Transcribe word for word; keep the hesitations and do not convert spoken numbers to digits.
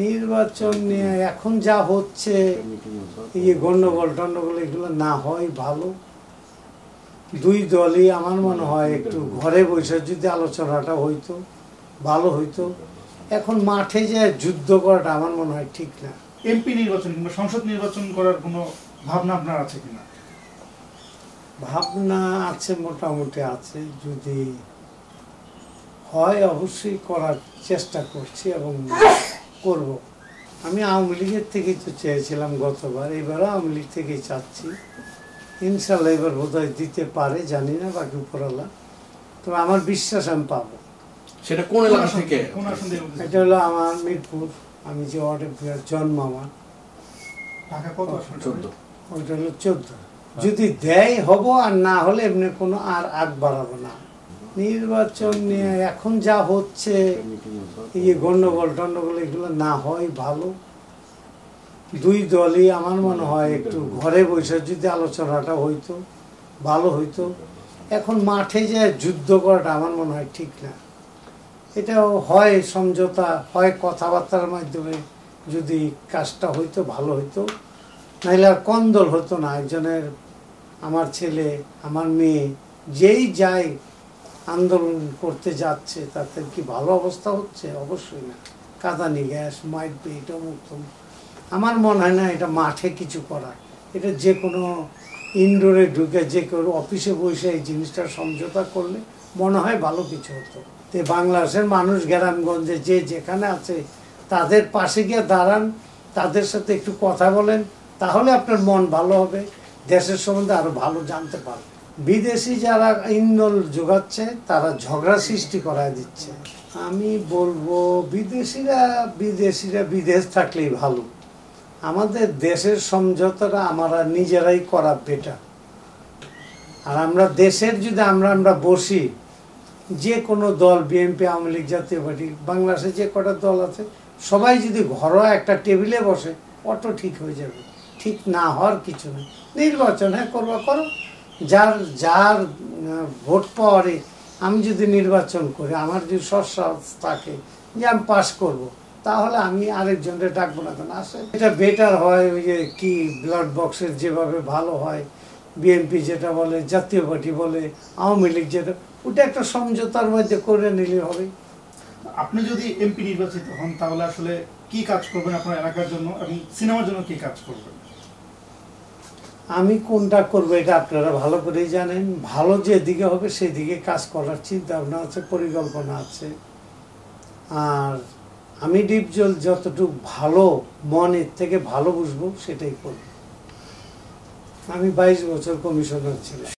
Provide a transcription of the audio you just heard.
নির্বাচন নিয়ে এখন যা হচ্ছে এই গন্ডগোল টন্ডগোল এগুলো না হয় ভালো। দুই দলই আমার মনে হয় একটু ঘরে বসে যদি আলোচনাটা হইতো ভালো হইতো। এখন মাঠে যে যুদ্ধ করাটা আমার মনে হয় ঠিক না। এমপি নির্বাচন কিংবা সংসদ নির্বাচন করার কোনো ভাবনা আপনার আছে কিনা? ভাবনা আছে, মোটামুটি আছে। যদি হয় অবশ্যই করার চেষ্টা করছি এবং করব। আমি আওয়ামী লীগের থেকেই তো চেয়েছিলাম গতবার, এবারও আওয়ামী লীগ থেকেই চাচ্ছি। ইনশাল্লাহ এবার বোধ হয় দিতে পারে, জানি না বাকি উপরওয়ালা, তবে আমার বিশ্বাস আমি পাবো। সেটা কোন এলাকা থেকে? এটা হলো আমার মিরপুর, আমি যে ওয়ার্ডে জন্ম আমার, ওইটা হলো চোদ্দ। যদি দেয় হব, আর না হলে এমনি কোনো আর আগ বাড়াবো না। নির্বাচন নিয়ে এখন যা হচ্ছে এই গন্ডগোল টন্ডগোল এগুলো না হয় ভালো। দুই দলই আমার মনে হয় একটু ঘরে বসে যদি আলোচনাটা হইতো ভালো হইতো। এখন মাঠে যে যুদ্ধ করাটা আমার মনে হয় ঠিক না। এটাও হয় সমঝোতা, হয় কথাবার্তার মাধ্যমে যদি কাজটা হইতো ভালো হইতো, নাহলে আর কন্দল হতো না। একজনের আমার ছেলে আমার মেয়ে যেই যায় আন্দোলন করতে যাচ্ছে, তাতে কি ভালো অবস্থা হচ্ছে? অবশ্যই না। কাঁদানি গ্যাস, মাইট পেট, মুক্ত, আমার মনে হয় না এটা মাঠে কিছু করা। এটা যে কোনো ইনডোরে ঢুকে যে কোনো অফিসে বসে এই জিনিসটা সমঝোতা করলে মনে হয় ভালো কিছু হতো। তো বাংলাদেশের মানুষ গ্রামগঞ্জে যে যেখানে আছে তাদের পাশে গিয়ে দাঁড়ান, তাদের সাথে একটু কথা বলেন, তাহলে আপনার মন ভালো হবে, দেশের সম্বন্ধে আরও ভালো জানতে পারবেন। বিদেশি যারা ইন্ধন যোগাচ্ছে তারা ঝগড়া সৃষ্টি করায় দিচ্ছে। আমি বলবো বিদেশিরা বিদেশিরা বিদেশ থাকলেই ভালো। আমাদের দেশের সমঝোতাটা আমরা নিজেরাই করা বেটার। আর আমরা দেশের যদি আমরা আমরা বসি, যে কোনো দল, বিএনপি, আওয়ামী লীগ, জাতীয় পার্টি, বাংলাদেশে যে কটা দল আছে, সবাই যদি ঘরোয়া একটা টেবিলে বসে অটো ঠিক হয়ে যাবে। ঠিক না হওয়ার কিছু নেই। নির্বাচন হ্যাঁ করবা করো, যার যার ভোট পাওয়ারে। আমি যদি নির্বাচন করি, আমার যদি সৎসাহস থাকে যে আমি পাস করব, তাহলে আমি আরেকজনকে ডাকবো না কেন আসে। এটা বেটার হয়। ওই যে কি ব্লাড বক্সের যেভাবে ভালো হয়, বিএনপি যেটা বলে, জাতীয় পার্টি বলে, আওয়ামী লীগ যেটা, ওটা একটা সমঝোতার মধ্যে করে নিলে হবে। আপনি যদি এমপি নির্বাচিত হন তাহলে আসলে কি কাজ করবেন আপনার এলাকার জন্য এবং সিনেমার জন্য কি কাজ করবেন? আমি কোনটা করবো এটা আপনারা ভালো করেই জানেন। ভালো যেদিকে হবে সেদিকে কাজ করার চিন্তা ভাবনা আছে, পরিকল্পনা আছে। আর আমি ডিপজল যতটুকু ভালো মনের থেকে ভালো বুঝবো সেটাই করব। আমি বাইশ বছর কমিশনার ছিলাম।